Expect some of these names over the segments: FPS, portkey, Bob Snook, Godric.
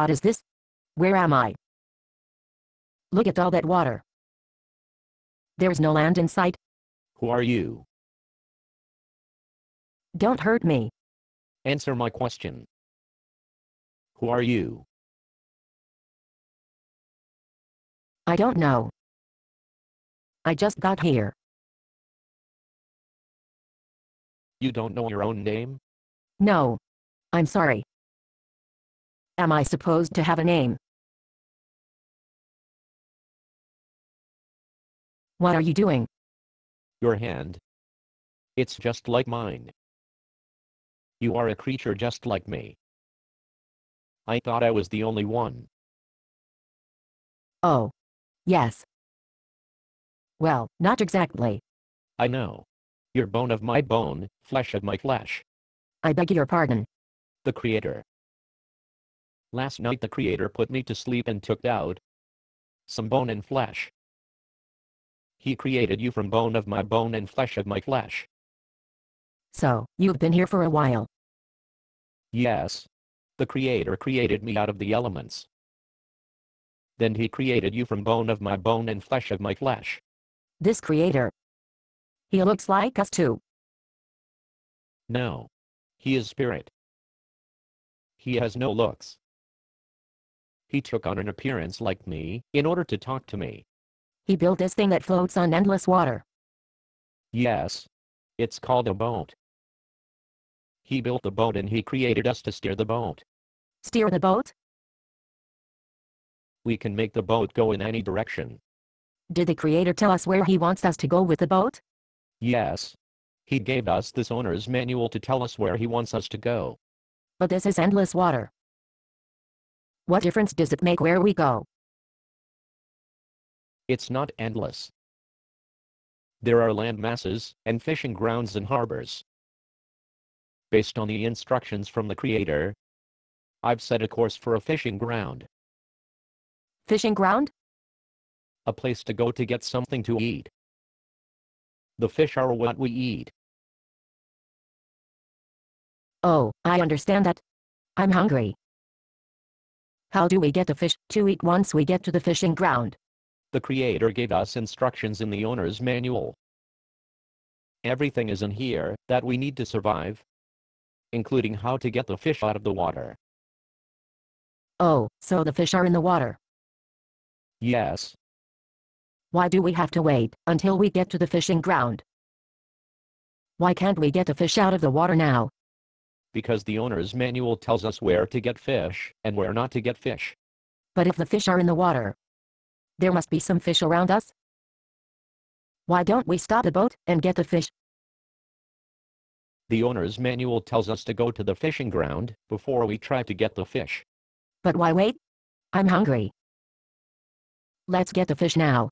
What is this? Where am I? Look at all that water. There's no land in sight. Who are you? Don't hurt me. Answer my question. Who are you? I don't know. I just got here. You don't know your own name? No. I'm sorry. Am I supposed to have a name? What are you doing? Your hand. It's just like mine. You are a creature just like me. I thought I was the only one. Oh. Yes. Well, not exactly. I know. You're bone of my bone, flesh of my flesh. I beg your pardon. The Creator. Last night the Creator put me to sleep and took out some bone and flesh. He created you from bone of my bone and flesh of my flesh. So, you've been here for a while. Yes. The Creator created me out of the elements. Then he created you from bone of my bone and flesh of my flesh. This Creator. He looks like us too. No. He is spirit. He has no looks. He took on an appearance like me in order to talk to me. He built this thing that floats on endless water. Yes. It's called a boat. He built the boat and he created us to steer the boat. Steer the boat? We can make the boat go in any direction. Did the Creator tell us where he wants us to go with the boat? Yes. He gave us this owner's manual to tell us where he wants us to go. But this is endless water. What difference does it make where we go? It's not endless. There are land masses, and fishing grounds and harbors. Based on the instructions from the Creator, I've set a course for a fishing ground. Fishing ground? A place to go to get something to eat. The fish are what we eat. Oh, I understand that. I'm hungry. How do we get the fish to eat once we get to the fishing ground? The Creator gave us instructions in the owner's manual. Everything is in here that we need to survive, including how to get the fish out of the water. Oh, so the fish are in the water. Yes. Why do we have to wait until we get to the fishing ground? Why can't we get the fish out of the water now? Because the owner's manual tells us where to get fish and where not to get fish. But if the fish are in the water, there must be some fish around us. Why don't we stop the boat and get the fish? The owner's manual tells us to go to the fishing ground before we try to get the fish. But why wait? I'm hungry. Let's get the fish now.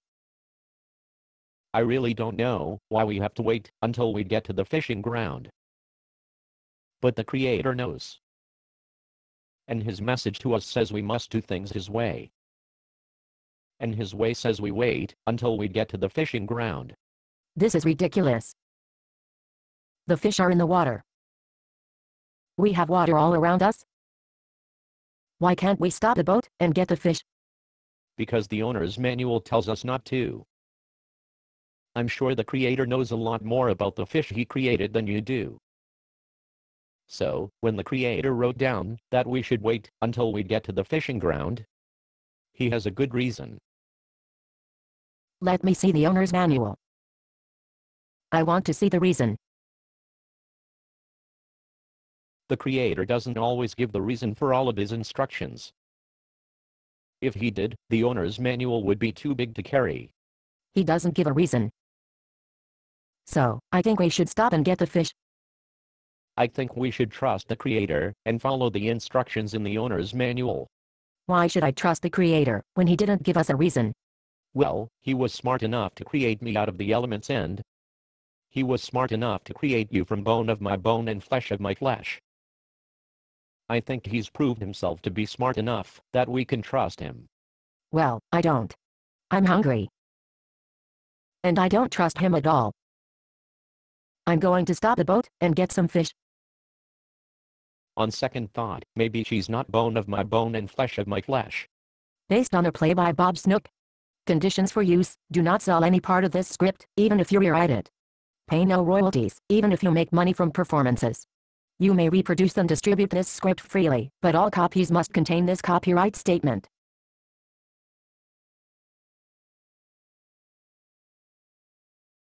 I really don't know why we have to wait until we get to the fishing ground. But the Creator knows. And his message to us says we must do things his way. And his way says we wait until we get to the fishing ground. This is ridiculous. The fish are in the water. We have water all around us. Why can't we stop the boat and get the fish? Because the owner's manual tells us not to. I'm sure the Creator knows a lot more about the fish he created than you do. So, when the Creator wrote down that we should wait until we get to the fishing ground, he has a good reason. Let me see the owner's manual. I want to see the reason. The Creator doesn't always give the reason for all of his instructions. If he did, the owner's manual would be too big to carry. He doesn't give a reason. So, I think we should stop and get the fish. I think we should trust the Creator and follow the instructions in the owner's manual. Why should I trust the Creator when he didn't give us a reason? Well, he was smart enough to create me out of the elements and he was smart enough to create you from bone of my bone and flesh of my flesh. I think he's proved himself to be smart enough that we can trust him. Well, I don't. I'm hungry. And I don't trust him at all. I'm going to stop the boat and get some fish. On second thought, maybe she's not bone of my bone and flesh of my flesh. Based on a play by Bob Snook. Conditions for use, do not sell any part of this script, even if you rewrite it. Pay no royalties, even if you make money from performances. You may reproduce and distribute this script freely, but all copies must contain this copyright statement.